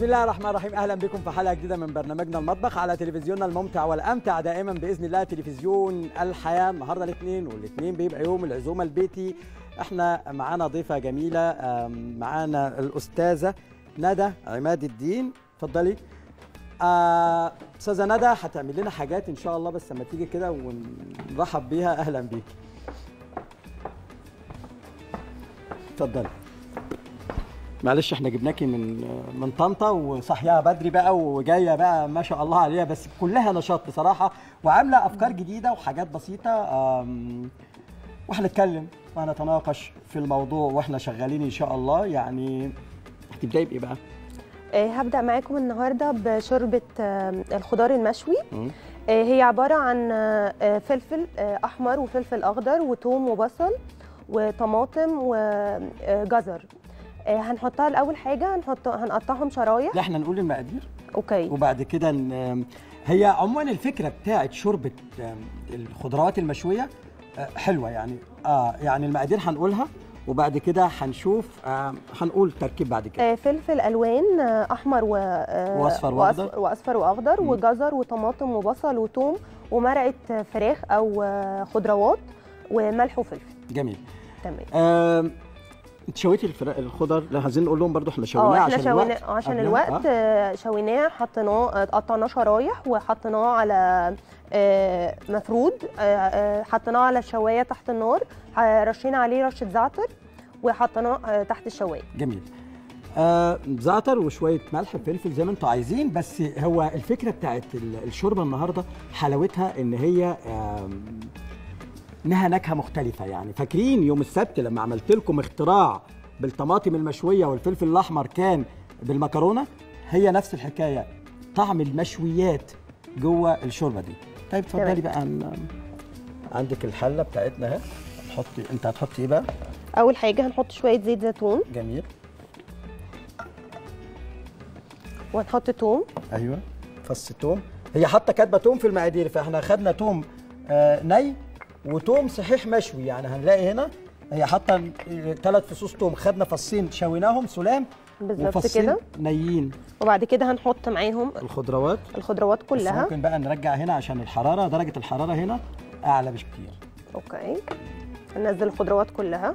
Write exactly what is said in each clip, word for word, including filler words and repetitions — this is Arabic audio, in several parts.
بسم الله الرحمن الرحيم، اهلا بكم في حلقه جديده من برنامجنا المطبخ على تلفزيوننا الممتع والامتع دائما باذن الله، تلفزيون الحياه. النهارده الاثنين، والاثنين بيبقى يوم العزومه البيتي. احنا معانا ضيفه جميله، معانا الاستاذه ندى عماد الدين. اتفضلي استاذه ندى، هتعمل لنا حاجات ان شاء الله، بس لما تيجي كده ونرحب بيها. اهلا بيكي، اتفضلي. معلش احنا جبناكي من من طنطا وصحيها بدري بقى، وجايه بقى ما شاء الله عليها، بس كلها نشاط بصراحه، وعامله افكار جديده وحاجات بسيطه. وهنتكلم وهنتناقش في الموضوع واحنا شغالين ان شاء الله. يعني هتبداي بايه بقى؟ هبدا معاكم النهارده بشوربه الخضار المشوي. هي عباره عن فلفل احمر وفلفل اخضر وثوم وبصل وطماطم وجزر. هنحطها الاول حاجه، هنحط هنقطعهم شرايح. لا احنا نقول المقادير اوكي، وبعد كده ن... هي عموما الفكره بتاعت شوربه الخضروات المشويه حلوه. يعني اه يعني المقادير هنقولها، وبعد كده هنشوف آه هنقول التركيب بعد كده. آه فلفل الوان احمر و... آه واصفر واخضر واصفر واخضر وجزر وطماطم وبصل وثوم ومرقه فراخ او خضروات وملح وفلفل. جميل، تمام. آه انت شويتي الخضر؟ لا عايزين نقول لهم برضو احنا شويناه عشان الوقت. اه عشان الوقت شويناه، حطيناه قطعناه شرايح وحطيناه على آه مفرود، آه حطيناه على الشوايه تحت النار، رشينا عليه رشه زعتر وحطيناه آه تحت الشوايه. جميل. آه زعتر وشويه ملح وفلفل زي ما انتم عايزين. بس هو الفكره بتاعت الشوربه النهارده حلاوتها ان هي آه انها نكهه مختلفه. يعني فاكرين يوم السبت لما عملت لكم اختراع بالطماطم المشويه والفلفل الاحمر كان بالمكرونه؟ هي نفس الحكايه، طعم المشويات جوه الشوربه دي. طيب اتفضلي بقى، عن... عندك الحله بتاعتنا اهي. هنحطي، انت هتحطي ايه بقى؟ اول حاجه هنحط شويه زيت زيتون. جميل. وهنحط توم. ايوه، فص توم. هي حاطه كاتبه توم في المقادير، فاحنا خدنا توم آه ني وتوم صحيح مشوي. يعني هنلاقي هنا هي حاطه ثلاث فصوص توم، خدنا فصين شويناهم سلام بالظبط كده نيين، وبعد كده هنحط معاهم الخضروات. الخضروات كلها ممكن بقى نرجع هنا عشان الحراره، درجه الحراره هنا اعلى بكتير. اوكي، هننزل الخضروات كلها.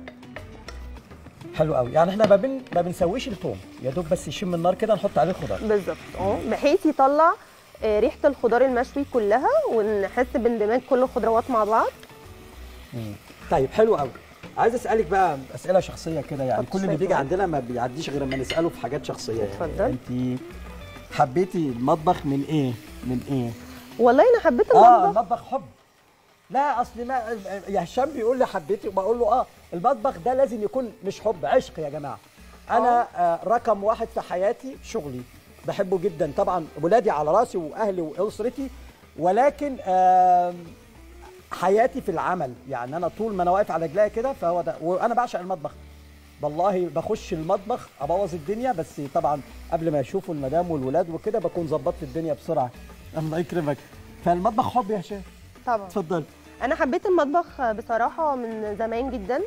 حلو قوي. يعني احنا ما بن ما بنسويش التوم، يا دوب بس يشم النار كده نحط عليه الخضار بالظبط اهو، بحيث يطلع ريحه الخضار المشوي كلها ونحس باندماج كل الخضروات مع بعض. طيب حلو قوي. عايز اسالك بقى اسئله شخصيه كده، يعني كل اللي بيجي عندنا ما بيعديش غير لما نساله في حاجات شخصيه. اتفضل. انت حبيتي المطبخ من ايه؟ من ايه؟ والله انا حبيت المطبخ. اه المطبخ حب. لا اصل ما يا هشام بيقول لي حبيتي، وبقول له اه المطبخ ده لازم يكون مش حب، عشق يا جماعه. انا آه رقم واحد في حياتي شغلي، بحبه جدا طبعا، ولادي على راسي واهلي واسرتي، ولكن آه حياتي في العمل. يعني انا طول ما انا واقف على رجليا كده فهو ده، وانا بعشق المطبخ والله. بخش المطبخ ابوظ الدنيا، بس طبعا قبل ما يشوفوا المدام والولاد وكده بكون ظبطت الدنيا بسرعه. الله يكرمك. فالمطبخ حب يا هشام. طبعا. اتفضل. انا حبيت المطبخ بصراحه من زمان جدا.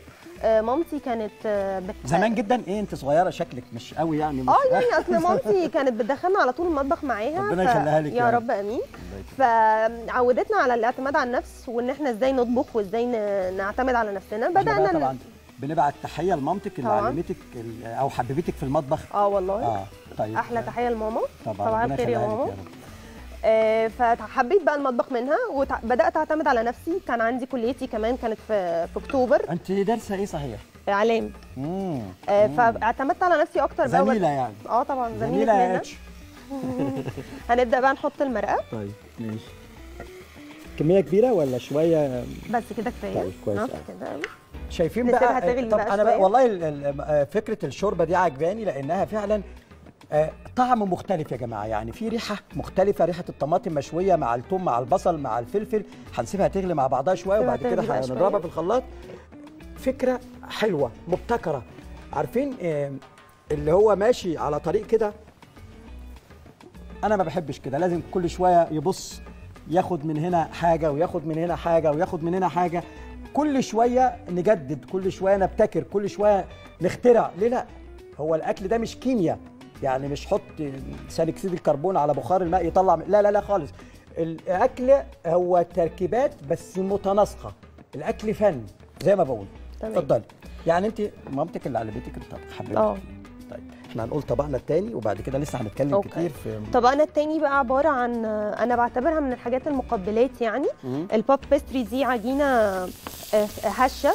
مامتي كانت بت... زمان جدا. ايه انت صغيره شكلك مش قوي يعني. اه يعني اصل مامتي كانت بتدخلنا على طول المطبخ معاها، ربنا يخليها لك يا رب. امين. فعودتنا على الاعتماد على النفس، وان احنا ازاي نطبخ وازاي نعتمد على نفسنا. بدانا طبعا ال... بنبعت تحيه لمامتك اللي علمتك او حببتك في المطبخ. اه والله. اه طيب، احلى تحيه لماما. طبعا خير يا ماما. آه فحبيت بقى المطبخ منها، وبدات اعتمد على نفسي. كان عندي كليتي كمان كانت في في اكتوبر. انت دارسه ايه صحيح؟ اعلام. امم آه فاعتمدت على نفسي اكتر بقى. زميله يعني. اه طبعا زميله منها. هنبدا بقى نحط المرقه. طيب ماشي. كميه كبيره ولا شويه؟ بس كده كفايه. طيب كويس. اه كده شايفين بقى. طب بقى انا بقى والله فكره الشوربه دي عجباني، لانها فعلا آه طعم مختلف يا جماعه. يعني في ريحه مختلفه، ريحه الطماطم مشويه مع الثوم مع البصل مع الفلفل. هنسيبها تغلي مع بعضها شويه، وبعد كده هنضربها في الخلاط. فكره حلوه مبتكره. عارفين آه اللي هو ماشي على طريق كده، انا ما بحبش كده، لازم كل شويه يبص ياخد من هنا حاجه وياخد من هنا حاجه وياخد من هنا حاجه. كل شويه نجدد، كل شويه نبتكر، كل شويه نخترع. ليه لا؟ هو الاكل ده مش كيمياء، يعني مش حط ثاني أكسيد الكربون على بخار الماء يطلع، لا لا لا خالص. الاكل هو تركيبات بس متناسقه، الاكل فن زي ما بقول. اتفضلي. يعني انت مامتك اللي علمتك الطبخ حبيبتي؟ اه. طيب احنا هنقول طبقنا الثاني وبعد كده لسه هنتكلم أوكي. كتير في طبقنا الثاني. بقى عباره عن، انا بعتبرها من الحاجات المقبلات يعني. الباب بيستري دي عجينه هشه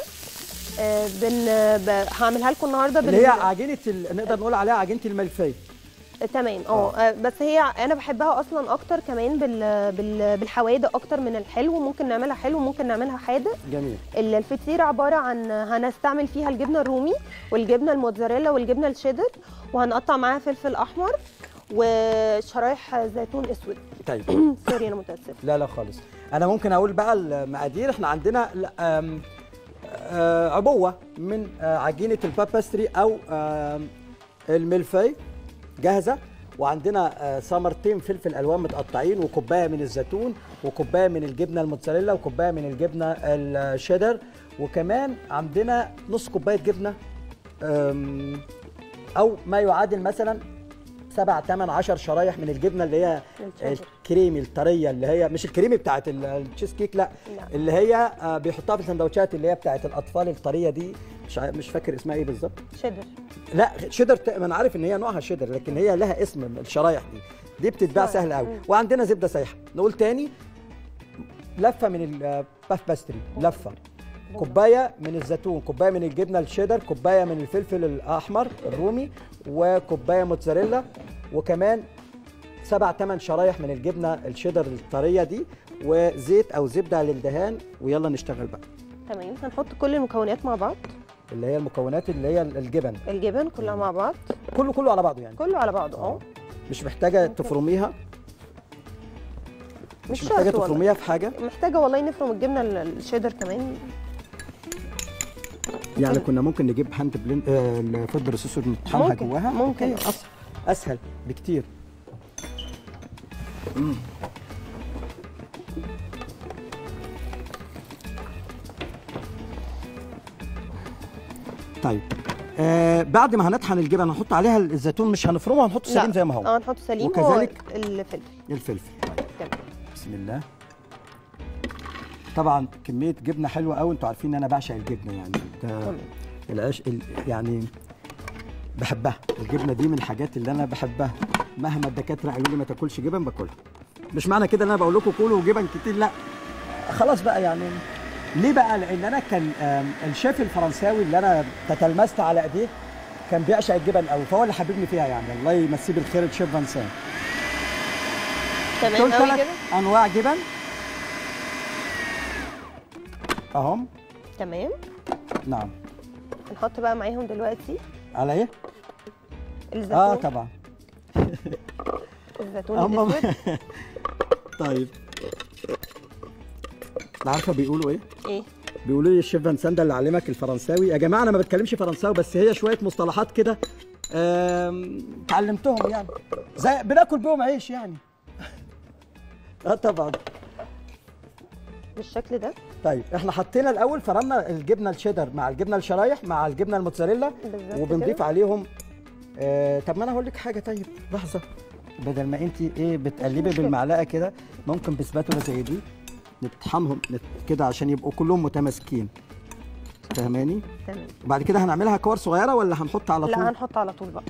بن هعملها لكم النهارده، اللي هي عجينه ال... نقدر نقول عليها عجينه الملفيه. تمام. اه بس هي انا بحبها اصلا اكتر كمان بال... بال... بالحوادق اكتر من الحلو. ممكن نعملها حلو وممكن نعملها حادق. جميل. الفطير عباره عن هنستعمل فيها الجبنه الرومي والجبنه الموتزاريلا والجبنه الشيدر، وهنقطع معاها فلفل احمر وشرايح زيتون اسود. طيب سوري انا متاسفه. لا لا خالص. انا ممكن اقول بقى المقادير. احنا عندنا عبوه من عجينه الباباستري او الملفي جاهزه، وعندنا ثمرتين فلفل الوان متقطعين، وكوبايه من الزيتون، وكوبايه من الجبنه الموتزاريلا، وكوبايه من الجبنه الشيدر، وكمان عندنا نص كوبايه جبنه او ما يعادل مثلا سبع ثمان عشر شرايح من الجبنه اللي هي الكريمي الطريه، اللي هي مش الكريمي بتاعت التشيز كيك، لا اللي هي بيحطها في السندوتشات اللي هي بتاعت الاطفال الطريه دي، مش مش فاكر اسمها ايه بالظبط. شيدر. لا شيدر، انا عارف ان هي نوعها شيدر لكن هي لها اسم الشرايح دي. دي بتتباع سهل قوي. وعندنا زبده سايحه. نقول تاني، لفه من الباف باستري، لفه، كوبايه من الزيتون، كوبايه من الجبنه الشيدر، كوبايه من الفلفل الاحمر الرومي، وكوبايه موتزاريلا، وكمان سبع ثمان شرايح من الجبنه الشيدر الطريه دي، وزيت او زبده للدهان. ويلا نشتغل بقى. تمام. هنحط كل المكونات مع بعض، اللي هي المكونات اللي هي الجبن الجبن كلها مع بعض، كله كله على بعضه يعني، كله على بعضه. اه مش محتاجه تفرميها، مش, مش محتاجه تفرميها في حاجه. محتاجه والله نفرم الجبنه الشيدر كمان يعني. كنا ممكن نجيب هاند بلند الفود بروسيسور نطحنها جواها. ممكن ممكن اسهل اسهل بكتير. مم. طيب آه بعد ما هنطحن الجبن هنحط عليها الزيتون، مش هنفرمه، هنحطه سليم زي ما هو. اه هنحطه سليم، وكذلك الفلفل. الفلفل. طيب. بسم الله. طبعا كميه جبنه حلوه قوي، انتوا عارفين ان انا بعشق الجبنه يعني. ده العشق يعني، بحبها الجبنه دي، من الحاجات اللي انا بحبها. مهما الدكاتره قالوا لي ما تاكلش جبن باكلها. مش معنى كده ان انا بقول لكم كلوا جبن كتير، لا خلاص بقى يعني. ليه بقى؟ لان انا كان الشيف الفرنساوي اللي انا تتلمست على ايديه كان بيعشق الجبن قوي، فهو اللي حببني فيها يعني. الله يمسيه بالخير الشيف فانسان. تمام قوي كده. انواع جبن اهم. تمام. نعم. هنحط بقى معاهم دلوقتي على ايه؟ الزيتون. اه طبعا. الزيتون الاسود. طيب عارفه بيقولوا ايه؟ ايه؟ بيقولوا لي الشيف فانسان ده اللي علمك الفرنساوي. يا جماعه انا ما بتكلمش فرنساوي، بس هي شويه مصطلحات كده اتعلمتهم يعني، زي بناكل بيهم عيش يعني. اه طبعا. بالشكل ده. طيب احنا حطينا الاول، فرمنا الجبنه الشيدر مع الجبنه الشرايح مع الجبنه الموتزاريلا، وبنضيف عليهم آه. طب ما انا هقول لك حاجه، طيب لحظه، بدل ما انت ايه بتقلبي بالمعلقه كده، ممكن بسباتولا زي دي نطحنهم كده عشان يبقوا كلهم متماسكين، فاهماني؟ تمام. وبعد كده هنعملها كور صغيره ولا هنحط على طول؟ لا هنحط على طول بقى.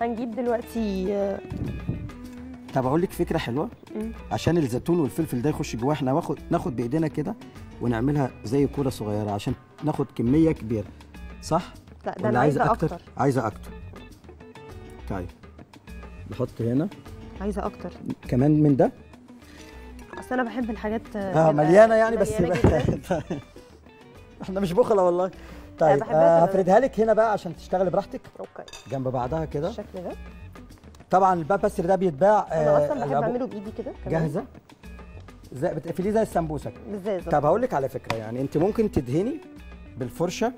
هنجيب دلوقتي آه. طب اقول لك فكره حلوه. مم. عشان الزيتون والفلفل ده يخش جواه، احنا واخد ناخد بايدينا كده ونعملها زي كوره صغيره عشان ناخد كميه كبيره، صح؟ لا ده انا عايزه اكتر. اكتر عايزه اكتر. طيب نحط هنا. عايزه اكتر كمان من ده، اصل انا بحب الحاجات اه مليانه يعني، مليانة بس احنا مش بخله والله. طيب آه هفردها لك هنا بقى عشان تشتغلي براحتك. اوكي. جنب بعضها كده بالشكل ده. طبعا الباباستري ده بيتباع، انا اصلا بحب اعمله بايدي كده جاهزه، زي بتقفليه زي السمبوسه. طب هقول لك على فكره، يعني انت ممكن تدهني بالفرشه.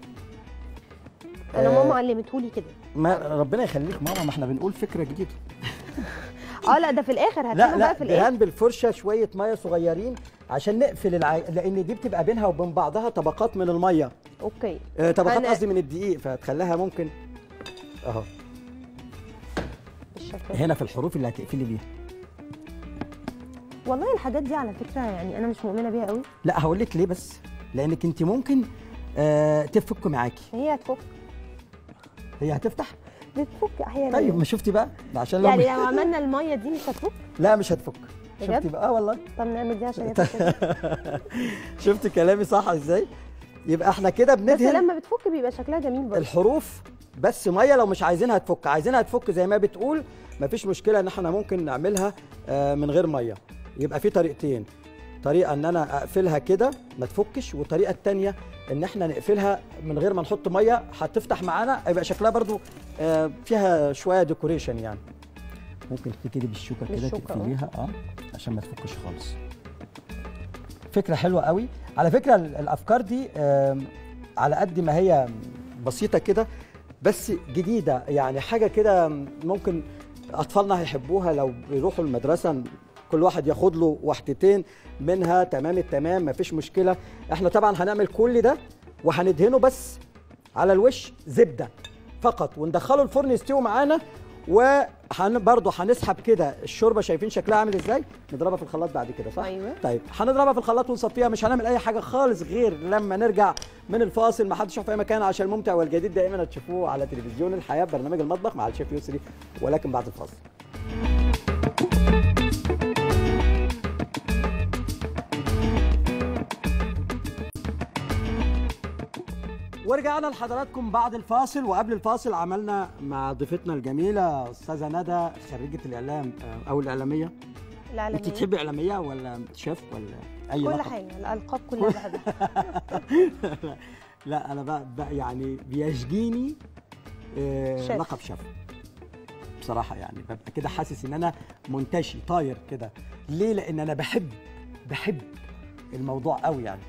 انا آه ماما علمتهولي كده. ما ربنا يخليك ماما، ما احنا بنقول فكره جديده. اه لا ده في الاخر هتعمل بقى في الاخر. دهان بالفرشه شويه ميه صغيرين عشان نقفل الع... لان دي بتبقى بينها وبين بعضها طبقات من الميه. اوكي. آه طبقات قصدي أنا... من الدقيق، فتخليها ممكن اهو بالشكل هنا في الحروف اللي هتقفلي بيها. والله الحاجات دي على فكره يعني انا مش مؤمنه بيها قوي. لا هقول لك ليه بس، لانك انت ممكن آه تفك معاكي. هي هتفك، هي هتفتح، بتفك احيانا. طيب ما شفتي بقى، عشان لو يعني لو عملنا الميه دي مش هتفك. لا مش هتفك. شفتي بقى؟ اه والله. طب نعمل دي عشان شفتي كلامي صح ازاي؟ يبقى احنا كده بندهن، بس لما بتفك بيبقى شكلها جميل برضه الحروف. بس ميه لو مش عايزينها تفك، عايزينها تفك زي ما بتقول مفيش مشكله ان احنا ممكن نعملها من غير ميه. يبقى في طريقتين، طريقه ان انا اقفلها كده ما تفكش، والطريقه الثانيه ان احنا نقفلها من غير ما نحط ميه، هتفتح معانا يبقى شكلها برضو فيها شويه ديكوريشن يعني. ممكن تبتدي بالشوكه كده تقفليها اه عشان ما تفكش خالص. فكره حلوه قوي على فكره. الافكار دي على قد ما هي بسيطه كده بس جديده، يعني حاجه كده ممكن اطفالنا هيحبوها لو بيروحوا المدرسه، كل واحد ياخد له واحدتين منها. تمام التمام مفيش مشكله. احنا طبعا هنعمل كل ده وهندهنه بس على الوش زبده فقط، وندخله الفرن يستوي معانا، وبرضه هنسحب كده الشوربه. شايفين شكلها عامل ازاي؟ نضربها في الخلاط بعد كده صح؟ ايوه. طيب هنضربها في الخلاط ونصفيها، مش هنعمل اي حاجه خالص غير لما نرجع من الفاصل. ما حدش يروح في اي مكان عشان الممتع والجديد دائما هتشوفوه على تلفزيون الحياه، برنامج المطبخ مع الشيف يسري، ولكن بعد الفاصل. ورجعنا لحضراتكم بعد الفاصل. وقبل الفاصل عملنا مع ضيفتنا الجميله استاذه ندى، خريجه الاعلام او الاعلاميه. الاعلاميه انت بتحبي اعلاميه ولا شيف ولا اي كل حاجه؟ الالقاب كلها بحبها. لا انا بقى, بقى يعني بيشجيني آه لقب شيف بصراحه، يعني ببقى كده حاسس ان انا منتشي طاير كده. ليه؟ لان انا بحب بحب الموضوع قوي يعني.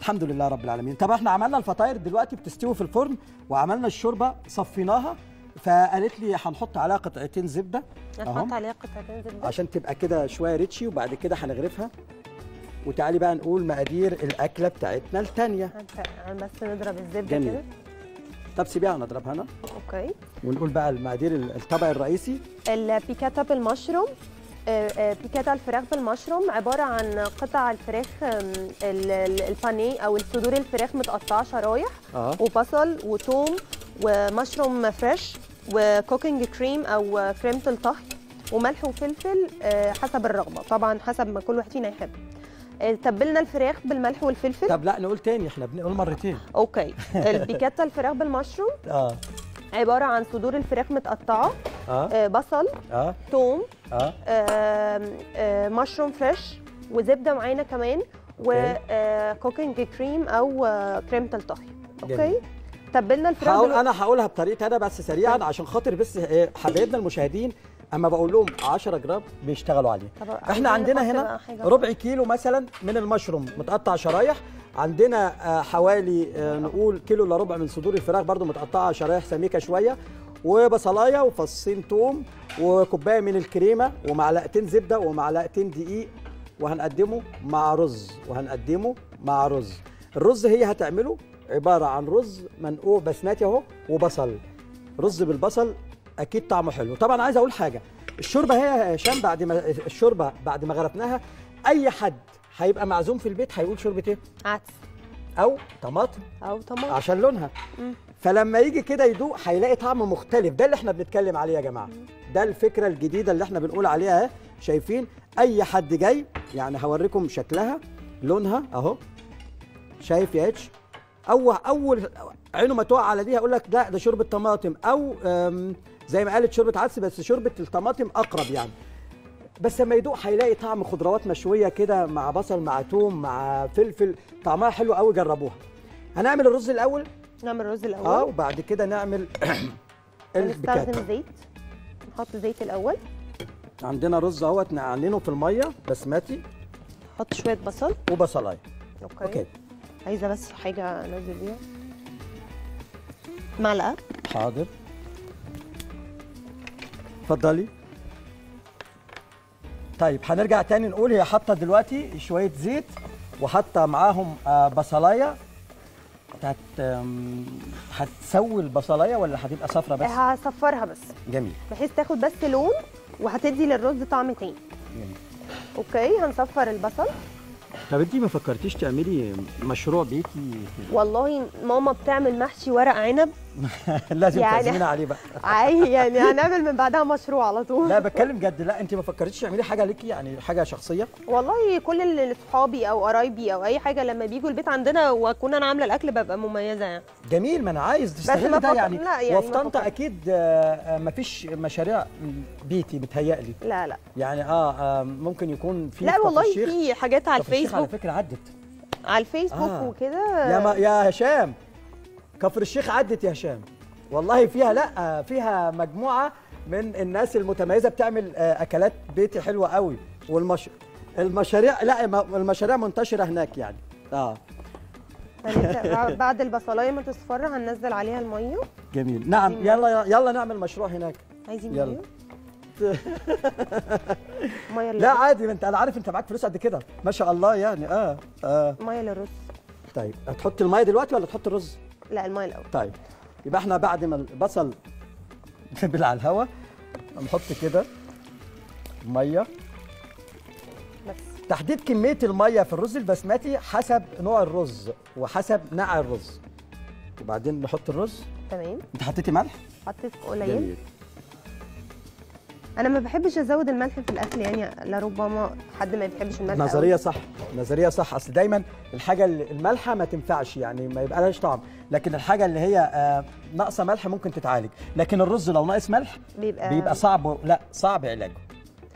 الحمد لله رب العالمين. طب احنا عملنا الفطاير دلوقتي بتستوي في الفرن، وعملنا الشوربه صفيناها، فقالت لي هنحط عليها قطعتين زبده. هنحط عليها قطعتين زبده عشان تبقى كده شويه ريتشي، وبعد كده هنغرفها. وتعالي بقى نقول مقادير الاكله بتاعتنا الثانيه. بس نضرب الزبده كده. طب سيبيها انا اضربها انا. اوكي. ونقول بقى المقادير، الطبق الرئيسي البيكاتا بالمشروم. بيكاتا الفراخ بالمشروم عباره عن قطع الفراخ البانيه او صدور الفراخ متقطعه شرايح، آه. وبصل وثوم ومشروم فريش وكوكينج كريم او كريمه الطهي وملح وفلفل حسب الرغبه، طبعا حسب ما كل واحد فينا يحب. تبلنا الفراخ بالملح والفلفل. طب لا نقول تاني، احنا بنقول مرتين. اوكي. البيكاتا الفراخ بالمشروم اه عباره عن صدور الفراخ متقطعه، آه. بصل، آه. توم، آه. آه آه مشروم فريش، وزبده معانا كمان، وكوكينج كريم او كريمه الطهي. اوكي. تبلنا الفراخ. هقول انا هقولها بطريقتي انا بس سريعا طيب. عشان خاطر بس حبايبنا المشاهدين اما بقول لهم عشرة جرام بيشتغلوا عليه. احنا عندنا هنا ربع كيلو مثلا من المشروم متقطع شرايح، عندنا حوالي نقول كيلو الا ربع من صدور الفراخ برضو متقطعه شرايح سميكه شويه، وبصلايه وفصين ثوم، وكوبايه من الكريمه، ومعلقتين زبده، ومعلقتين دقيق، وهنقدمه مع رز. وهنقدمه مع رز الرز هي هتعمله عباره عن رز منقوع بسمتي اهو وبصل. رز بالبصل اكيد طعمه حلو. طبعا عايز اقول حاجه، الشوربه هي يا هشام بعد ما الشوربه بعد ما غرفناها، اي حد هيبقى معزوم في البيت هيقول شوربه ايه؟ عدس او طماطم او طماطم عشان لونها. مم. فلما يجي كده يدوق هيلاقي طعم مختلف. ده اللي احنا بنتكلم عليه يا جماعه، ده الفكره الجديده اللي احنا بنقول عليها. شايفين اي حد جاي يعني، هوريكم شكلها لونها اهو. شايف يا اتش؟ اول اول عينه ما تقع على دي هيقول لك لا ده شوربه طماطم، او زي ما قالت شوربه عدس بس شوربه الطماطم اقرب يعني. بس لما يدوق هيلاقي طعم خضروات مشويه كده مع بصل مع ثوم مع فلفل، طعمها حلو قوي. جربوها. هنعمل الرز الاول. نعمل الرز الاول اه وبعد كده نعمل البيكاتا. نستخدم زيت، نحط زيت الاول. عندنا رز اهوت نعلنه في الميه بسمتي. نحط شويه بصل وبصلايه. اوكي. اوكي. عايزه بس حاجه انزل بيها. معلقه. حاضر. اتفضلي. طيب هنرجع تاني نقول هي حاطه دلوقتي شويه زيت وحاطه معاهم بصلايه هت هتسوي البصلايه ولا هتبقى صفرة بس؟ هصفرها بس. جميل. بحيث تاخد بس لون وهتدي للرز طعم تاني. جميل. اوكي هنصفر البصل. طب انتي ما فكرتيش تعملي مشروع بيتي؟ والله ماما بتعمل محشي ورق عنب لازم يعني تعزمينا عليه بقى. يعني هنعمل من بعدها مشروع على طول. لا بتكلم جد. لا انتي ما فكرتيش تعملي حاجه ليكي يعني حاجه شخصيه؟ والله كل اللي صحابي او قرايبي او اي حاجه لما بيجوا البيت عندنا واكون انا عامله الاكل ببقى مميزه يعني. جميل. ما انا عايز تستغل ده يعني. يعني وفي طنطا اكيد ما فيش مشاريع بيتي متهيألي. لا لا يعني اه ممكن يكون في. لا والله في حاجات على الفيسبوك على فكرة عدت على الفيسبوك آه. وكده يا ما يا هشام كفر الشيخ عدت يا هشام والله فيها لا فيها مجموعة من الناس المتميزة بتعمل أكلات بيتي حلوة قوي والمش المشاريع لا المشاريع منتشرة هناك يعني اه بعد البصلاية ما تصفر هننزل عليها المية. جميل. نعم يلا يلا نعمل مشروع هناك. عايزين يلا لا عادي انت انا عارف انت معاك فلوس قد كده ما شاء الله يعني اه اه ميه للرز. طيب هتحط الميه دلوقتي ولا تحط الرز؟ لا الميه الاول. طيب يبقى احنا بعد ما البصل نبل على الهواء هنحط كده ميه بس. تحديد كميه الميه في الرز البسمتي حسب نوع الرز وحسب نوع الرز وبعدين نحط الرز. تمام. انت حطيتي ملح؟ حطيت قليل. أنا ما بحبش أزود الملح في الأكل يعني لربما حد ما بيحبش الملح. نظرية صح، نظرية صح، أصل دايماً الحاجة المالحة ما تنفعش يعني ما يبقى لهاش طعم، لكن الحاجة اللي هي ناقصة ملح ممكن تتعالج، لكن الرز لو ناقص ملح بيبقى بيبقى صعب لا صعب علاجه.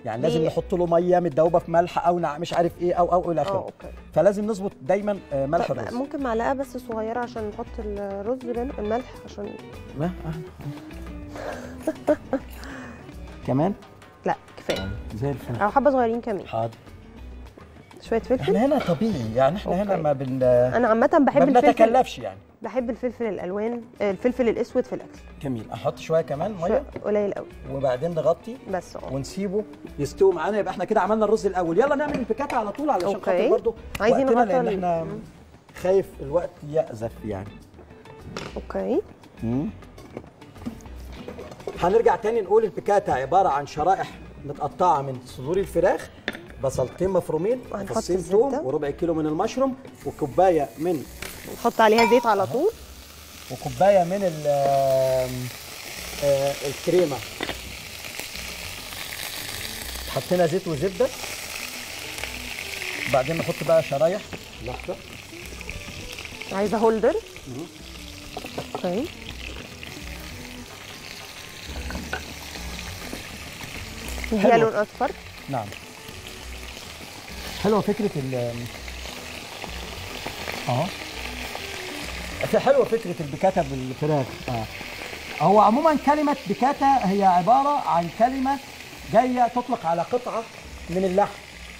يعني لازم نحط له مية متدوبة في ملح أو مش عارف إيه أو أو إلى آخره. فلازم نظبط دايماً ملح الرز. ممكن معلقة بس صغيرة عشان نحط الرز الملح عشان ما كمان؟ لا كفايه زي الفل او حبه صغيرين كمان. حاضر. شويه فلفل. احنا هنا طبيعي يعني احنا أوكي. هنا ما بن انا عامه بحب الفلفل ما بنتكلفش يعني. بحب الفلفل الالوان الفلفل الاسود في الاكل. جميل. احط شويه كمان ميه قليل قوي وبعدين نغطي بس أوه. ونسيبه يستوي معانا. يبقى احنا كده عملنا الرز الاول. يلا نعمل البيكاتا على طول علشان خاطر برضه عايزين نغطي لان احنا خايف الوقت يأزف يعني. اوكي. امم هنرجع تاني نقول البيكاتا عباره عن شرائح متقطعه من صدور الفراخ بصلتين مفرومين وفصين ثوم وربع كيلو من المشروم وكوبايه من نحط عليها زيت على طول وكوبايه من ال الكريمه. حطينا زيت وزبده بعدين نحط بقى شرايح. لحظه عايزه هولدر. اوكي. هي لون اصفر. نعم. حلوه فكره ال اه حلوه فكره البيكاتا بالفراخ. اه هو عموما كلمه بيكاتا هي عباره عن كلمه جايه تطلق على قطعه من اللحم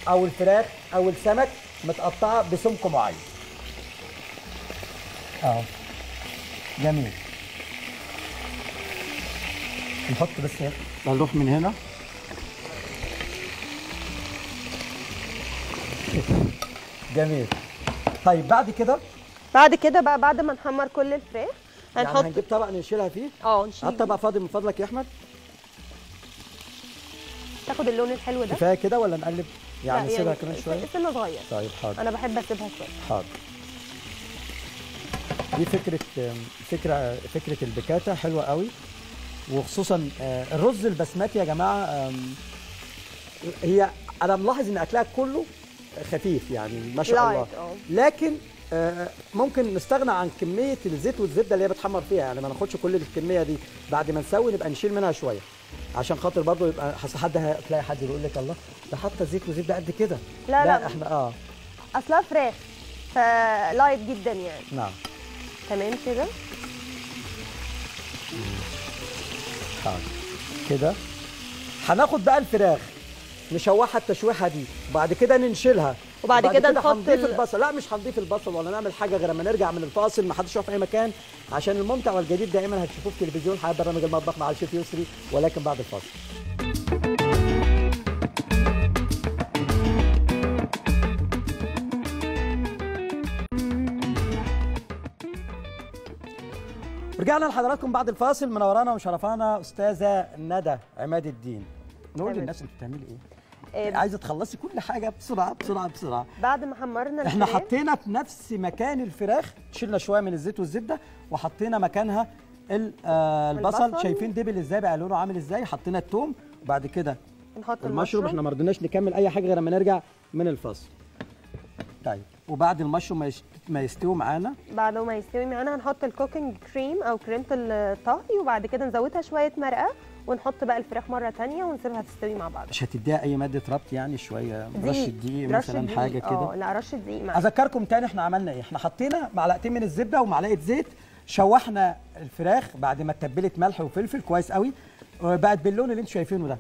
او الفراخ او السمك متقطعه بسمك معين. اه جميل. نحط بس هنروح من هنا جميل. طيب بعد كده بعد كده بقى بعد ما نحمر كل الفراخ هنحط يعني هنجيب طبق نشيلها فيه. اه نشيل. حط طبق فاضي من فضلك يا احمد تاخد اللون الحلو ده. كفايه كده ولا نقلب يعني نسيبها يعني كمان شويه؟ سنه صغير. طيب حاضر. انا بحب اسيبها شويه. حاضر. دي فكره فكره فكره البيكاتا حلوه قوي وخصوصا الرز البسمتي يا جماعه. هي انا ملاحظ ان اكلها كله خفيف يعني ما شاء الله لكن آه ممكن نستغنى عن كميه الزيت والزبده اللي هي بتحمر فيها يعني ما ناخدش كل الكميه دي. بعد ما نسوي نبقى نشيل منها شويه عشان خاطر برضه يبقى حد هتلاقي حد يقول لك الله ده حاطه زيت وزبده قد كده. لا لا, لا احنا اه اصلها فراخ فلايت جدا يعني. نعم. تمام كده. حاضر كده هناخد بقى الفراخ نشوحها التشويحه دي وبعد كده ننشلها وبعد كده نحط هنضيف البصل. لا مش هنضيف البصل ولا نعمل حاجه غير اما نرجع من الفاصل. ما حدش يروح في اي مكان عشان الممتع والجديد دائما هتشوفوه في تلفزيون حياه برنامج المطبخ مع الشيف يسري ولكن بعد الفاصل. رجعنا لحضراتكم بعد الفاصل. منورانا ومشرفانا استاذه ندى عماد الدين. نقول للناس انت بتعملي ايه؟ عايزه تخلصي كل حاجه بسرعه بسرعه بسرعه. بعد ما حمرنا الفراخ احنا حطينا في نفس مكان الفراخ، شلنا شويه من الزيت والزبده وحطينا مكانها البصل. البصل شايفين دبل ازاي بقى، لونه عامل ازاي. حطينا التوم وبعد كده نحط المشروم. احنا ما رضيناش نكمل اي حاجه غير لما نرجع من الفاصل. طيب وبعد المشروم ما يستوي معانا، بعد ما يستوي معانا هنحط الكوكينج كريم او كريمه الطهي، وبعد كده نزودها شويه مرقه ونحط بقى الفراخ مره ثانيه ونسيبها تستوي مع بعض. مش هتديها اي ماده ربط يعني، شويه رشه دقيق مثلا حاجه كده؟ اه لا رشه دقيق. اذكركم تاني احنا عملنا ايه. احنا حطينا معلقتين من الزبده ومعلقه زيت، شوحنا الفراخ بعد ما اتبلت ملح وفلفل كويس قوي، بقت باللون اللي انتم شايفينه ده.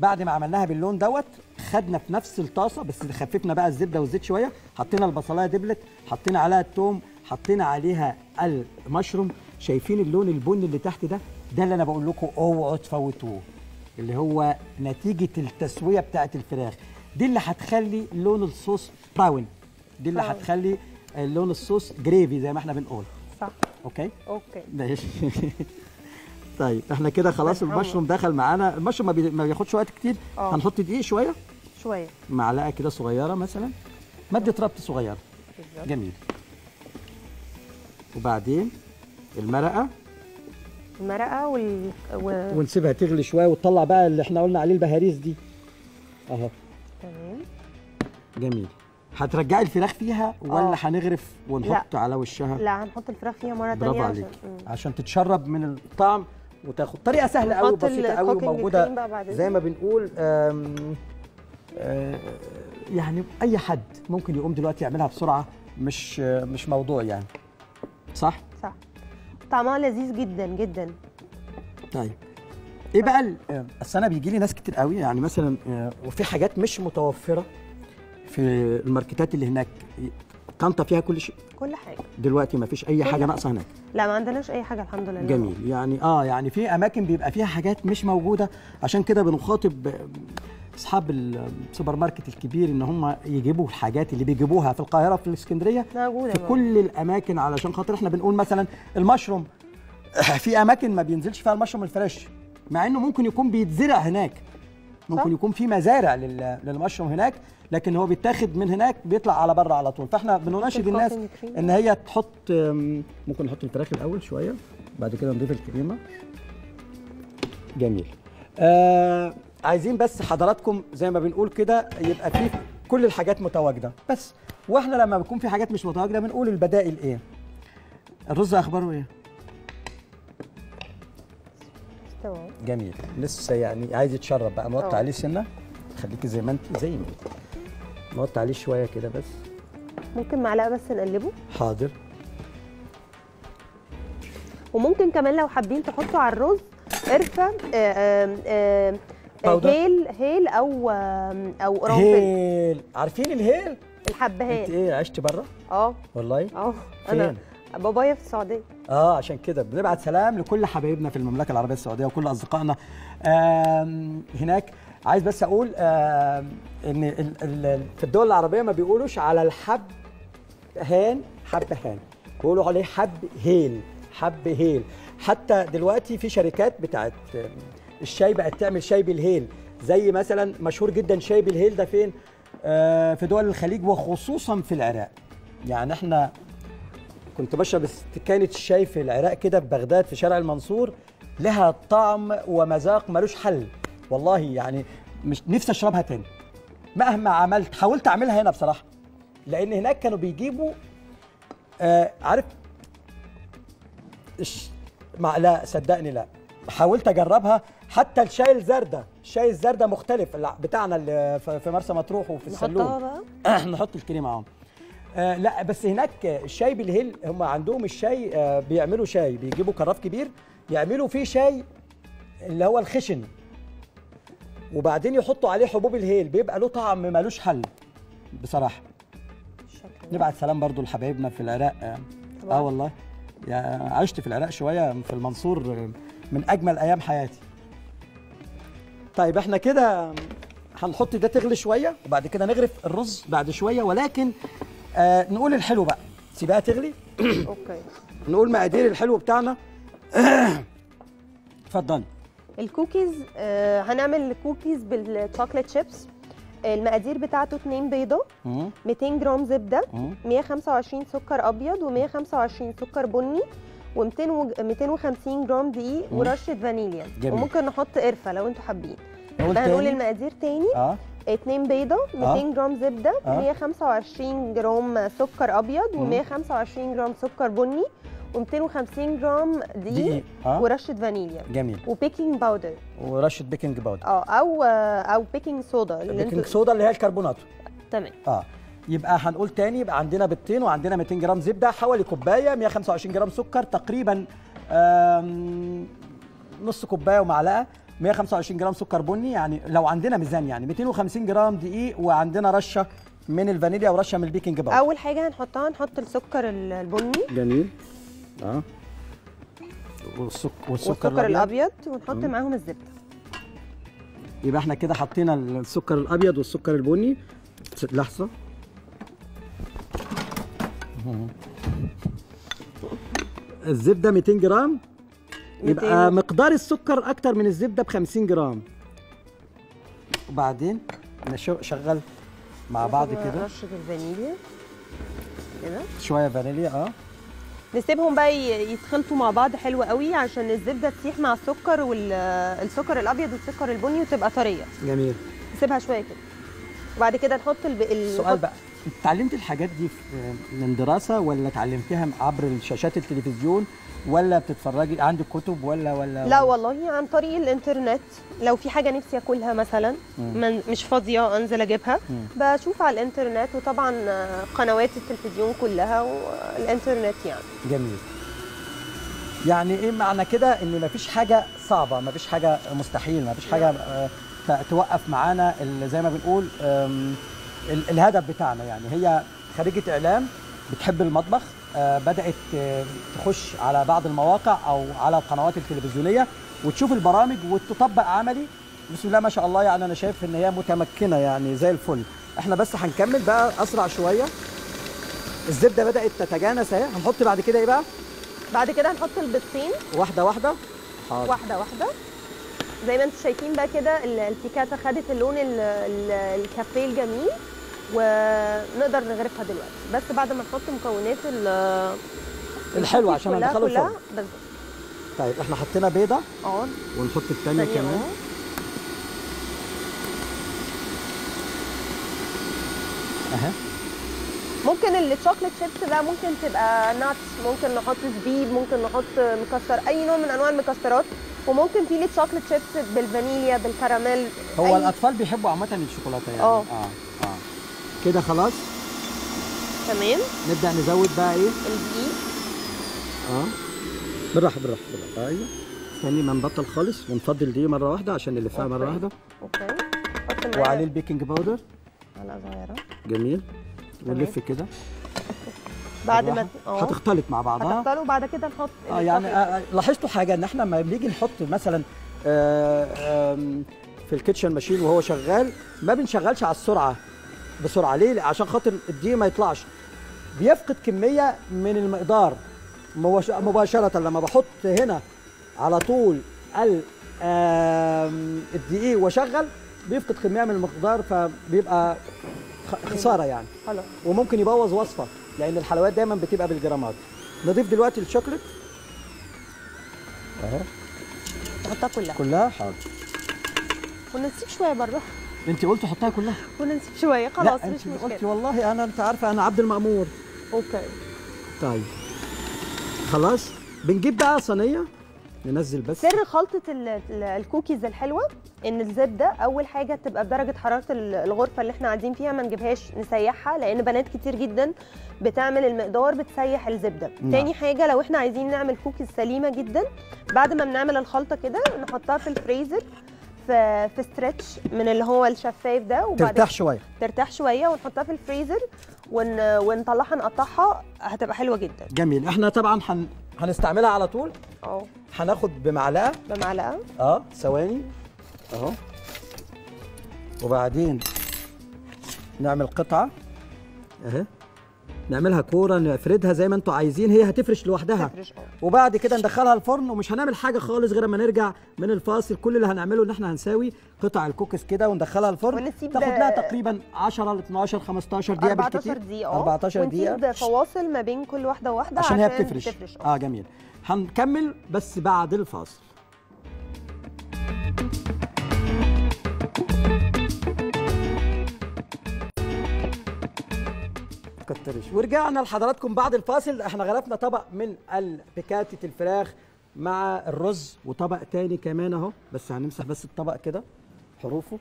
بعد ما عملناها باللون دوت خدنا في نفس الطاسه بس خففنا بقى الزبده والزيت شويه، حطينا البصلايه دبلت، حطينا عليها الثوم، حطينا عليها المشروم. شايفين اللون البني اللي تحت ده؟ ده اللي انا بقول لكم اوعوا تفوتوه، اللي هو نتيجه التسويه بتاعه الفراخ دي اللي هتخلي لون الصوص براون، دي اللي هتخلي لون الصوص جريفي زي ما احنا بنقول. صح. اوكي اوكي ماشي. طيب احنا كده خلاص المشروم دخل معانا. المشروم ما, بي... ما بياخدش وقت كتير. أوه. هنحط دقيق شويه شويه، معلقه كده صغيره مثلا، ماده ربط صغيره. جميل. وبعدين المرقه المرقه وال... و... ونسيبها تغلي شويه وتطلع بقى اللي احنا قلنا عليه البهاريز دي اهو. تمام. جميل. هترجعي الفراخ فيها ولا هنغرف ونحط لا. على وشها؟ لا هنحط الفراخ فيها مره ثانيه. برافو عليك. عشان, عشان تتشرب من الطعم وتاخد. طريقه سهله قوي وبسيطه قوي وموجوده زي ما بنقول آم آم يعني اي حد ممكن يقوم دلوقتي يعملها بسرعه، مش مش موضوع يعني. صح؟ صح. طعمها لذيذ جدا جدا. طيب ايه بقى؟ اصل انا بيجي لي ناس كتير قوي يعني مثلا وفي حاجات مش متوفره في الماركتات اللي هناك. طنطا فيها كل شيء، كل حاجه دلوقتي، ما فيش اي حاجه ناقصه هناك. لا ما عندناش اي حاجه الحمد لله. جميل. يعني اه يعني في اماكن بيبقى فيها حاجات مش موجوده، عشان كده بنخاطب اصحاب السوبر ماركت الكبير ان هم يجيبوا الحاجات اللي بيجيبوها في القاهره في الاسكندريه موجوده في كل الاماكن، علشان خاطر احنا بنقول مثلا المشروم في اماكن ما بينزلش فيها المشروم الفريش، مع انه ممكن يكون بيتزرع هناك، ممكن يكون في مزارع للمشروم هناك، لكن هو بيتاخد من هناك بيطلع على بره على طول. فاحنا بنناشد الناس ان هي تحط، ممكن نحط الفراخ الاول شويه بعد كده نضيف الكريمه. جميل. آه عايزين بس حضراتكم زي ما بنقول كده يبقى في كل الحاجات متواجده بس. واحنا لما بيكون في حاجات مش متواجده بنقول البدائل ايه. الرز اخباره ايه؟ استوى. جميل. لسه يعني عايز يتشرب بقى. نوطي عليه سنه، خليكي زي ما انت زي ما انت. نوطي عليه شويه كده بس، ممكن معلقه بس نقلبه. حاضر. وممكن كمان لو حابين تحطوا على الرز قرفه هيل هيل او او قرنفل. هيل، عارفين الهيل؟ الحبهان. انت ايه عشتي بره؟ اه والله؟ اه انا بابايا في السعوديه. اه عشان كده بنبعت سلام لكل حبايبنا في المملكه العربيه السعوديه وكل اصدقائنا هناك. عايز بس اقول ان ال ال في الدول العربيه ما بيقولوش على الحب هان حب هان، بيقولوا عليه حب هيل حب هيل. حتى دلوقتي في شركات بتاعت الشاي بقت تعمل شاي بالهيل، زي مثلا مشهور جدا شاي بالهيل ده فين؟ آه في دول الخليج وخصوصا في العراق. يعني احنا كنت بشرب استكانه الشاي في العراق كده في بغداد في شارع المنصور، لها طعم ومذاق ملوش حل والله. يعني مش نفسي اشربها تاني مهما عملت. حاولت اعملها هنا بصراحه، لان هناك كانوا بيجيبوا آه عارف مع لا صدقني لا حاولت اجربها. حتى الشاي الزردة، الشاي الزردة مختلف بتاعنا اللي في مرسى مطروح وفي السلوم. نحطها بقى نحط الكريمة معاهم. آه لا بس هناك الشاي بالهيل هم عندهم الشاي آه بيعملوا شاي، بيجيبوا كراف كبير يعملوا فيه شاي اللي هو الخشن، وبعدين يحطوا عليه حبوب الهيل، بيبقى له طعم مالوش حل بصراحة. شكرا. نبعت سلام برضو لحبايبنا في العراق. اه, آه والله يعني عشت في العراق شوية في المنصور، من اجمل ايام حياتي. طيب احنا كده هنحط ده تغلي شويه وبعد كده نغرف الرز بعد شويه، ولكن آه نقول الحلو بقى سيبها تغلي. اوكي. نقول مقادير الحلو بتاعنا. اتفضلي. الكوكيز آه هنعمل الكوكيز بالشوكليت شيبس. المقادير بتاعته اتنين بيضه، مئتين جرام زبده، مئة وخمسة وعشرين سكر ابيض ومئة وخمسة وعشرين سكر بني ومئتين وخمسين جرام دقيق ورشه فانيليا. جميل. وممكن نحط قرفه لو انتوا حابين. هنقول المقادير تاني. اه اتنين بيضه، مئتين جرام زبده، مئة وخمسة وعشرين جرام سكر ابيض ومئة وخمسة وعشرين جرام سكر بني ومئتين وخمسين جرام دقيق ورشه فانيليا. جميل. وبيكنج باودر ورشه بيكنج باودر اه او او بيكنج صودا. بيكنج صودا اللي هي الكربوناتو. تمام. اه يبقى هنقول تاني، يبقى عندنا بيضتين وعندنا مئتين جرام زبده، حوالي كوبايه، مئة وخمسة وعشرين جرام سكر، تقريبا نص كوبايه ومعلقه، مئة وخمسة وعشرين جرام سكر بني، يعني لو عندنا ميزان يعني مئتين وخمسين جرام دقيق وعندنا رشه من الفانيليا ورشه من البيكنج باودر. اول حاجه هنحطها نحط السكر البني. جميل. اه والسك... والسكر الابيض, الأبيض ونحط مم. معاهم الزبده. يبقى احنا كده حطينا السكر الابيض والسكر البني. لحظه. الزبده مئتين جرام، يبقى مقدار السكر اكتر من الزبده ب خمسين جرام. وبعدين نشغل مع بعض كده رشه الفانيليا كده شويه فانيليا. اه نسيبهم بقى يتخلطوا مع بعض حلو قوي عشان الزبده تسيح مع السكر والسكر الابيض والسكر البني وتبقى طريه. جميل. نسيبها شويه كده وبعد كده نحط الب... السؤال بقى، اتعلمتي الحاجات دي من دراسه ولا اتعلمتيها عبر شاشات التلفزيون ولا بتتفرجي عندك كتب ولا ولا لا؟ والله عن طريق الانترنت، لو في حاجه نفسي اكلها مثلا من مش فاضيه انزل اجيبها بشوف على الانترنت، وطبعا قنوات التلفزيون كلها والانترنت يعني. جميل. يعني ايه معنى كده؟ ان مفيش حاجه صعبه، مفيش حاجه مستحيل، مفيش حاجه توقف معانا زي ما بنقول الهدف بتاعنا. يعني هي خريجه اعلام بتحب المطبخ، بدأت تخش على بعض المواقع أو على القنوات التلفزيونية وتشوف البرامج وتطبق عملي. بسم الله ما شاء الله، يعني أنا شايف إن هي متمكنة يعني زي الفل. إحنا بس هنكمل بقى أسرع شوية. الزبدة بدأت تتجانس أهي. هنحط بعد كده إيه بقى؟ بعد كده هنحط البيضتين واحدة واحدة. حاضر. واحدة واحدة زي ما أنتم شايفين بقى كده. البيكاتا خدت اللون الكافيه الجميل ونقدر نغرفها دلوقتي بس بعد ما نحط مكونات الحلوه عشان ندخله الفرن. طيب احنا حطينا بيضه اه ونحط الثانيه كمان. اها ممكن الشوكليت شيبس بقى ممكن تبقى ناتس، ممكن نحط زبيب، ممكن نحط مكسر، اي نوع من انواع المكسرات، وممكن في ليه شوكليت شيبس بالفانيليا بالكراميل. هو الاطفال بيحبوا عامه الشوكولاته يعني. اه اه كده خلاص. تمام. نبدا نزود بقى ايه؟ الدقيق. اه بالراحه بالراحه بالراحه. ايوه ثاني ما نبطل خالص ونفضي الدقيق مره واحده عشان نلفها مره واحده. اوكي. وعليه البيكنج باودر معلقه صغيره. جميل. ونلف كده بعد ما هتختلط مع بعضها هتختلط وبعد كده نحط اه يعني آه لاحظتوا حاجه ان احنا لما بنيجي نحط مثلا آه آه في الكيتشن ماشين وهو شغال ما بنشغلش على السرعه بسرعه. ليه؟ عشان خاطر الدقيق ما يطلعش، بيفقد كميه من المقدار مباشره. لما بحط هنا على طول الدقيق واشغل بيفقد كميه من المقدار فبيبقى خساره يعني. حلو. وممكن يبوظ وصفه لان الحلويات دايما بتبقى بالجرامات. نضيف دلوقتي الشوكليت اهي نحطها كلها كلها. حاضر. ونسيب شويه بره. انت قلتي حطها كلها ونسيب شويه خلاص مش مشكله. قلتي والله انا انت عارفه انا عبد المأمور. اوكي. طيب خلاص بنجيب بقى صينيه ننزل. بس سر خلطه الكوكيز الحلوه ان الزبده اول حاجه تبقى بدرجه حراره الغرفه اللي احنا قاعدين فيها، ما نجيبهاش نسيحها لان بنات كتير جدا بتعمل المقدار بتسيح الزبده. نعم. تاني حاجه لو احنا عايزين نعمل كوكيز سليمه جدا بعد ما بنعمل الخلطه كده نحطها في الفريزر في في ستريتش من اللي هو الشفاف ده وبعد ترتاح شويه ترتاح شويه ونحطها في الفريزر ون... ونطلعها نقطعها هتبقى حلوه جدا. جميل. احنا طبعا هن... هنستعملها على طول. اه هناخد بمعلقه بمعلقه اه ثواني اهو وبعدين نعمل قطعه اهي نعملها كوره نفردها زي ما انتوا عايزين، هي هتفرش لوحدها هتفرش. وبعد كده ندخلها الفرن ومش هنعمل حاجه خالص غير اما نرجع من الفاصل. كل اللي هنعمله ان احنا هنساوي قطع الكوكيز كده وندخلها الفرن، تاخد لها تقريبا عشرة ل اتناشر خمستاشر دقيقه بالكتير، أربعتاشر دقيقه أربعتاشر دقيقه، ونسيب فواصل ما بين كل واحده وواحده عشان, عشان هي بتفرش. بتفرش اه جميل. هنكمل بس بعد الفاصل. ورجعنا لحضراتكم بعد الفاصل. احنا غلفنا طبق من بيكاتا الفراخ مع الرز وطبق تاني كمان اهو، بس هنمسح بس الطبق كده حروفه،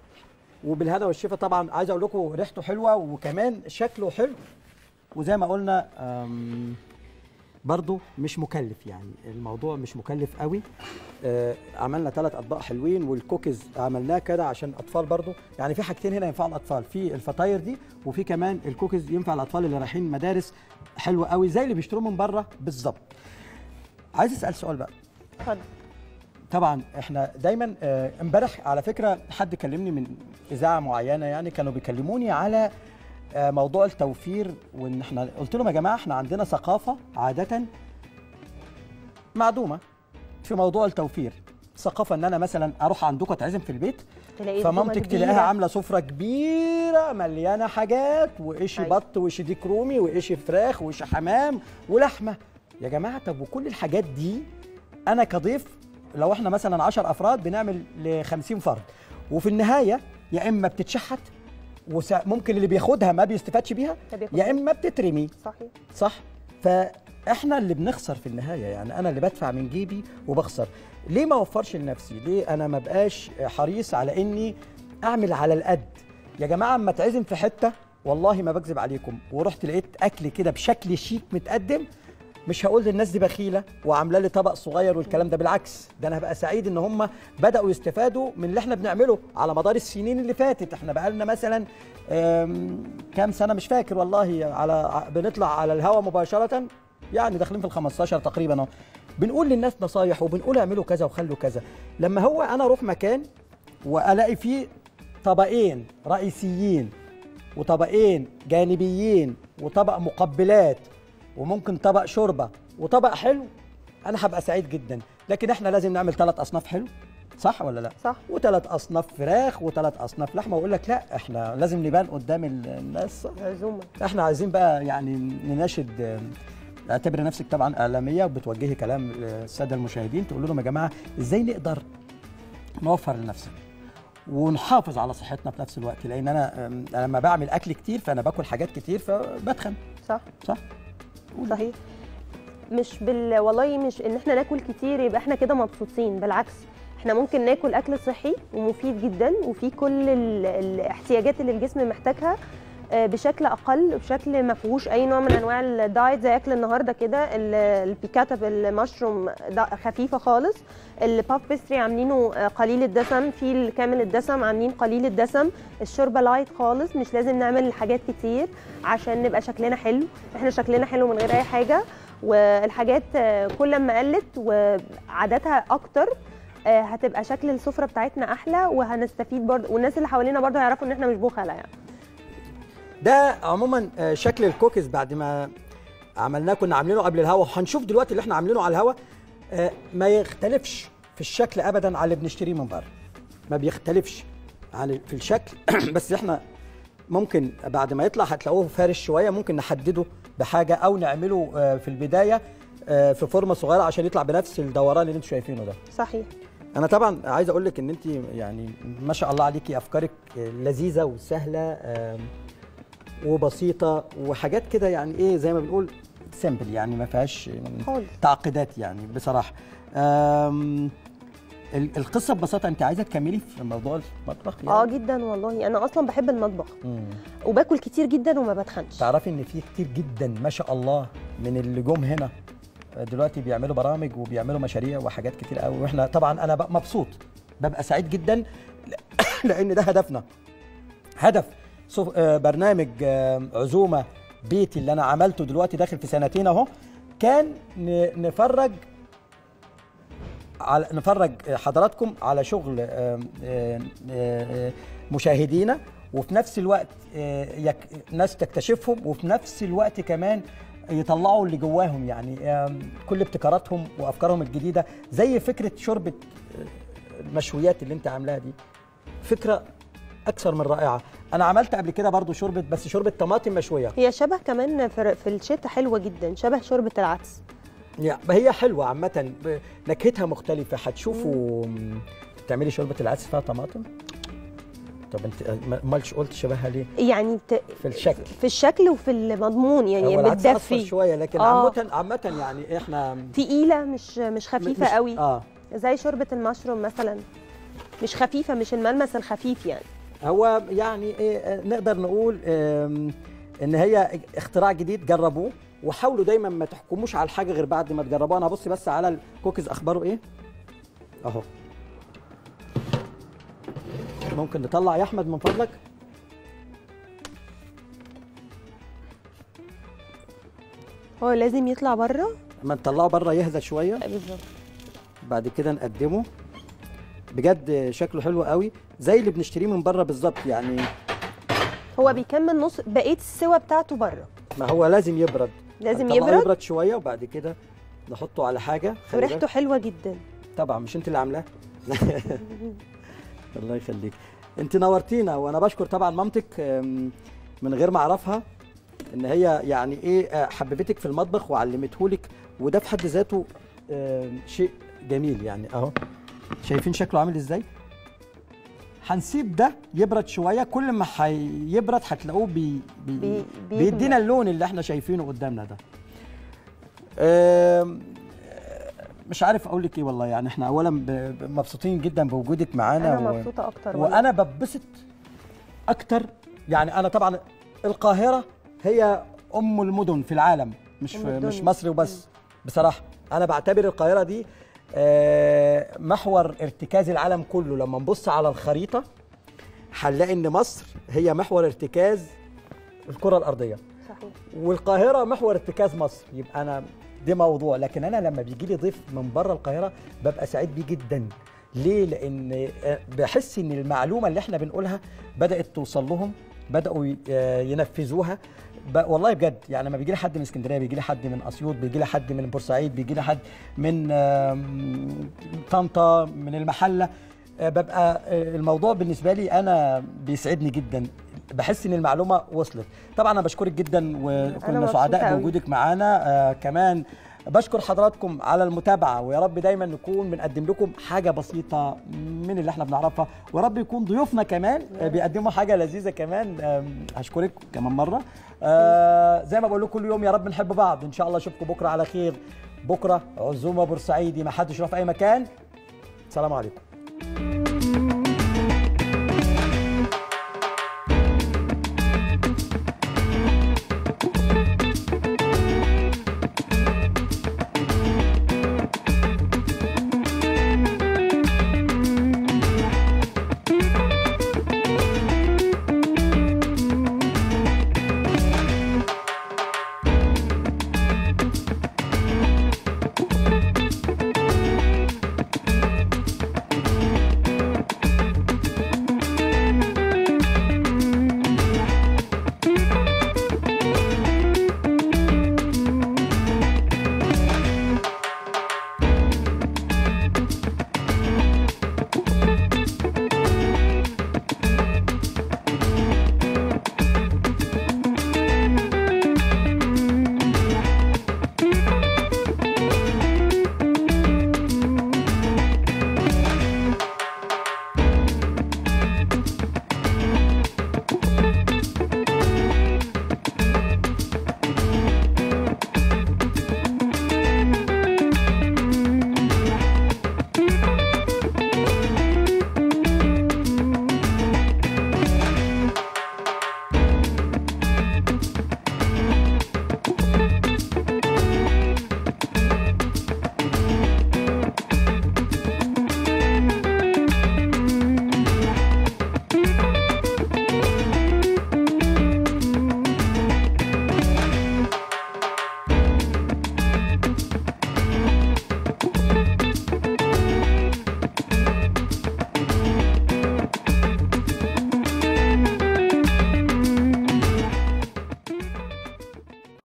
وبالهنا والشفا. طبعا عايز اقول لكم ريحته حلوه وكمان شكله حلو، وزي ما قلنا برضو مش مكلف، يعني الموضوع مش مكلف قوي. آه عملنا ثلاث اطباق حلوين، والكوكيز عملناه كده عشان اطفال برضو، يعني في حاجتين هنا ينفع الاطفال، في الفطاير دي وفي كمان الكوكيز ينفع الاطفال اللي رايحين مدارس، حلو قوي زي اللي بيشتروه من بره بالظبط. عايز اسال سؤال بقى. اتفضل. طبعا احنا دايما امبارح آه على فكره حد كلمني من اذاعه معينه، يعني كانوا بيكلموني على موضوع التوفير، وان احنا قلت لهم يا جماعه احنا عندنا ثقافه عاده معدومه في موضوع التوفير، ثقافه ان انا مثلا اروح عندكم اتعزم في البيت فمامتك تلاقيها عامله سفره كبيره مليانه حاجات، وقشي بط وقشي ديك رومي وقشي فراخ وقشي حمام ولحمه. يا جماعه طب وكل الحاجات دي انا كضيف لو احنا مثلا عشرة افراد بنعمل ل خمسين فرد، وفي النهايه يا اما بتتشحت وممكن اللي بياخدها ما بيستفادش بيها، يا اما بتترمي. صحيح صح. فاحنا اللي بنخسر في النهايه، يعني انا اللي بدفع من جيبي وبخسر. ليه ما اوفرش لنفسي؟ ليه انا ما بقاش حريص على اني اعمل على القد؟ يا جماعه اما اتعزم في حته، والله ما بكذب عليكم، ورحت لقيت اكل كده بشكل شيك متقدم، مش هقول للناس دي بخيله وعامله لي طبق صغير والكلام ده، بالعكس ده انا هبقى سعيد ان هم بداوا يستفادوا من اللي احنا بنعمله على مدار السنين اللي فاتت. احنا بقالنا مثلا كام سنه مش فاكر والله، على بنطلع على الهواء مباشره، يعني داخلين في الخمستاشر تقريبا اهو، بنقول للناس نصايح وبنقول اعملوا كذا وخلوا كذا. لما هو انا اروح مكان والاقي فيه طبقين رئيسيين وطبقين جانبيين وطبق مقبلات وممكن طبق شوربه وطبق حلو، انا هبقى سعيد جدا. لكن احنا لازم نعمل ثلاث اصناف حلو، صح ولا لا؟ صح. وثلاث اصناف فراخ وثلاث اصناف لحمه، واقول لك لا احنا لازم نبان قدام الناس عزومه. احنا عايزين بقى يعني نناشد، اعتبر نفسك طبعا اعلاميه وبتوجهي كلام للساده المشاهدين، تقول لهم يا جماعه ازاي نقدر نوفر لنفسنا ونحافظ على صحتنا في نفس الوقت، لان انا لما بعمل اكل كتير فانا باكل حاجات كتير فبتخن. صح صح صحيح. مش بال والله مش ان احنا ناكل كتير يبقى احنا كده مبسوطين، بالعكس احنا ممكن ناكل اكل صحي ومفيد جدا وفيه كل ال... الاحتياجات اللي الجسم محتاجها بشكل اقل، بشكل ما فيهوش اي نوع من انواع الدايت. زي اكل النهارده كده، البيكاتا بالمشروم خفيفه خالص، الباب بيستري عاملينه قليل الدسم، في كامل الدسم عاملين قليل الدسم، الشوربه لايت خالص، مش لازم نعمل حاجات كتير عشان نبقى شكلنا حلو، احنا شكلنا حلو من غير اي حاجه. والحاجات كل ما قلت وعددها اكتر هتبقى شكل السفره بتاعتنا احلى، وهنستفيد برضه، والناس اللي حوالينا برضه هيعرفوا ان احنا مش بخله. يعني ده عموما شكل الكوكيز بعد ما عملناه، كنا عاملينه قبل الهوا، وهنشوف دلوقتي اللي احنا عاملينه على الهوا ما يختلفش في الشكل ابدا على اللي بنشتريه من بره، ما بيختلفش عن في الشكل. بس احنا ممكن بعد ما يطلع هتلاقوه فارش شويه، ممكن نحدده بحاجه او نعمله في البدايه في فورمه صغيره عشان يطلع بنفس الدوران اللي انتم شايفينه ده. صحيح. انا طبعا عايز اقول لك ان انت يعني ما شاء الله عليكي افكارك لذيذه وسهله وبسيطه وحاجات كده، يعني ايه زي ما بنقول سامبل، يعني ما فيهاش تعقيدات يعني بصراحه. القصه ببساطه، انت عايزه تكملي في موضوع المطبخ يعني؟ اه جدا والله، انا اصلا بحب المطبخ مم. وباكل كتير جدا وما بتخنش. تعرفي ان في كتير جدا ما شاء الله من اللي جم هنا دلوقتي بيعملوا برامج وبيعملوا مشاريع وحاجات كتير قوي، واحنا طبعا انا مبسوط، ببقى سعيد جدا لان ده هدفنا، هدف برنامج عزومه بيتي اللي انا عملته دلوقتي داخل في سنتين اهو، كان نفرج على نفرج حضراتكم على شغل مشاهدينا وفي نفس الوقت ناس تكتشفهم، وفي نفس الوقت كمان يطلعوا اللي جواهم، يعني كل ابتكاراتهم وافكارهم الجديده، زي فكره شوربه المشويات اللي انت عاملاها دي، فكره اكثر من رائعه. انا عملت قبل كده برضو شوربه، بس شوربه طماطم مشويه، هي شبه كمان في الشتاء حلوه جدا، شبه شوربه العدس. يعني هي حلوه عامه، نكهتها مختلفه. هتشوفوا بتعملي شوربه العدس فيها طماطم. طب انت مالش قلت شبهها ليه؟ يعني ت... في الشكل، في الشكل وفي المضمون، يعني بتدفي شويه، لكن عامه عامه يعني احنا تقيله، مش مش خفيفه مش... قوي. اه زي شوربه المشروم مثلا، مش خفيفه، مش الملمس الخفيف. يعني هو يعني إيه نقدر نقول إيه ان هي اختراع جديد، جربوه وحاولوا دايما ما تحكموش على الحاجه غير بعد ما تجربوها. انا بصي بس على الكوكيز اخباره ايه اهو. ممكن نطلع يا احمد من فضلك؟ هو لازم يطلع بره؟ اما نطلعه بره يهدى شويه بالظبط، بعد كده نقدمه. بجد شكله حلو قوي زي اللي بنشتريه من بره بالظبط. يعني هو بيكمل نص بقيه السوى بتاعته بره، ما هو لازم يبرد، لازم يبرد يبرد شويه، وبعد كده نحطه على حاجه. وريحته حلوه جدا طبعا، مش انت اللي عاملاه. الله يخليك، انت نورتينا. وانا بشكر طبعا مامتك من غير ما اعرفها ان هي يعني ايه حببتك في المطبخ وعلمتهولك، وده في حد ذاته شيء جميل. يعني اهو شايفين شكله عامل ازاي. هنسيب ده يبرد شويه، كل ما هيبرد هتلاقوه بي بي بيدينا اللون اللي احنا شايفينه قدامنا ده. مش عارف اقول لك ايه والله. يعني احنا اولا مبسوطين جدا بوجودك معانا. انا مبسوطه اكتر، وانا ببسط اكتر. يعني انا طبعا القاهره هي ام المدن في العالم، مش في مش مصر وبس. بصراحه انا بعتبر القاهره دي محور ارتكاز العالم كله. لما نبص على الخريطه هنلاقي ان مصر هي محور ارتكاز الكره الارضيه، صحيح، والقاهره محور ارتكاز مصر. يبقى انا دي موضوع، لكن انا لما بيجي لي ضيف من بره القاهره ببقى سعيد بيه جدا. ليه؟ لان بحس ان المعلومه اللي احنا بنقولها بدات توصل لهم، بداوا ينفذوها والله بجد. يعني لما بيجي لي حد من اسكندريه، بيجي لي حد من اسيوط، بيجي لي حد من بورسعيد، بيجي لي حد من طنطا، من المحله، ببقى الموضوع بالنسبه لي انا بيسعدني جدا، بحس ان المعلومه وصلت. طبعا انا بشكرك جدا، وكنا سعداء بوجودك معانا. آه كمان بشكر حضراتكم على المتابعه، ويا رب دايما نكون بنقدم لكم حاجه بسيطه من اللي احنا بنعرفها، ويا رب يكون ضيوفنا كمان آه بيقدموا حاجه لذيذه كمان. آه هشكرك كمان مره. آه زي ما بقول لكم كل يوم، يا رب نحب بعض ان شاء الله. اشوفكم بكره على خير. بكره عزومه بورسعيدي، ما حدش يروح في اي مكان. السلام عليكم.